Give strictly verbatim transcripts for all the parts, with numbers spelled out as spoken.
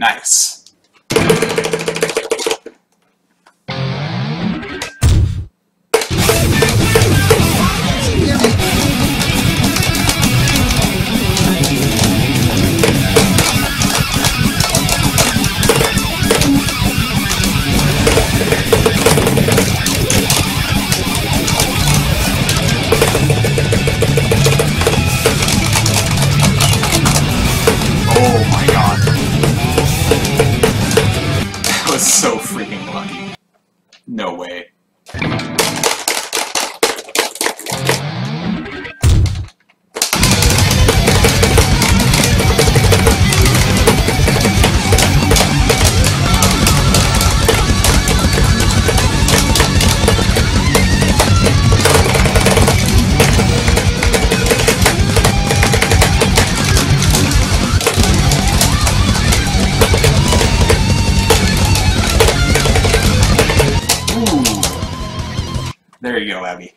Nice. So freaking lucky. No way. There you go, Abby.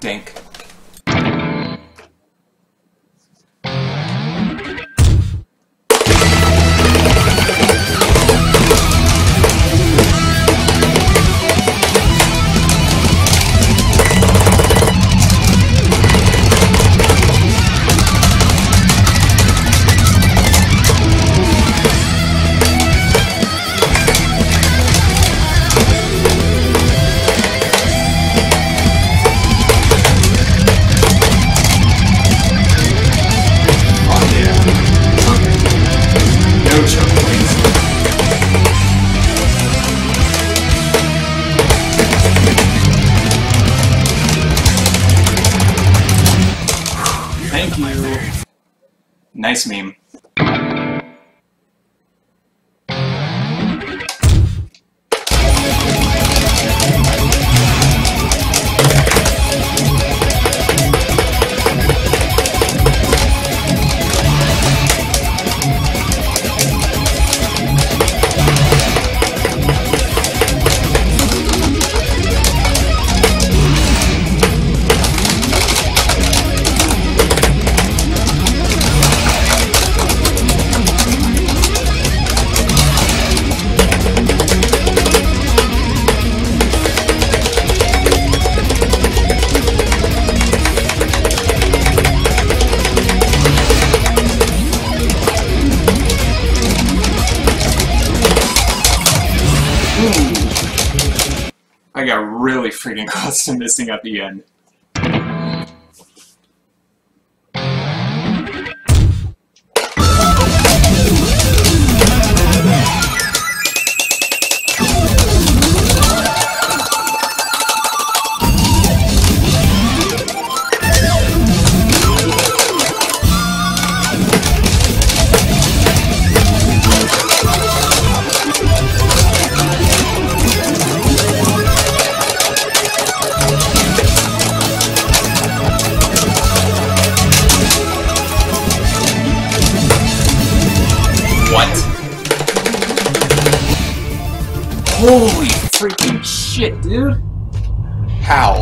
Dink. Thank you. Nice meme. I got really freaking close to missing at the end. Holy freaking shit, dude! How?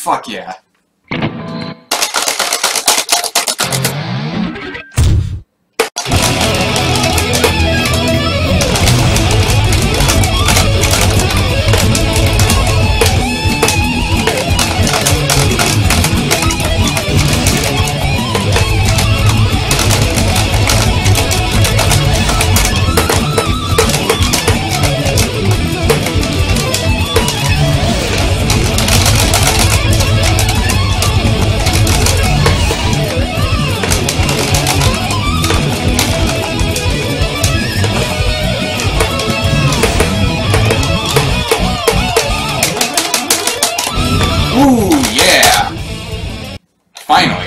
Fuck yeah. Ooh, yeah! Finally! Finally!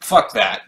Fuck that.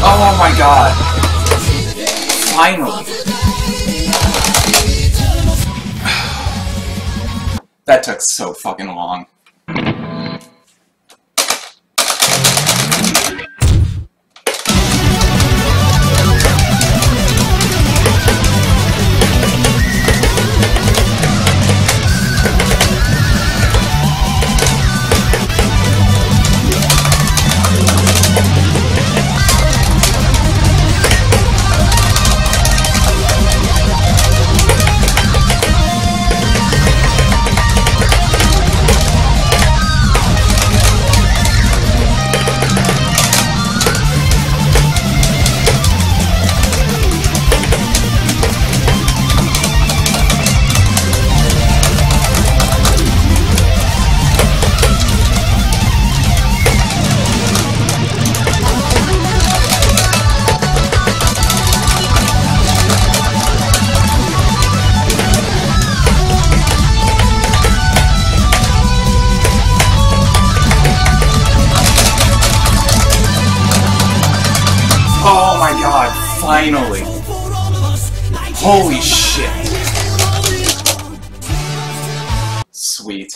Oh my god! Finally! That took so fucking long. Finally. Holy shit. Sweet.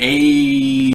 A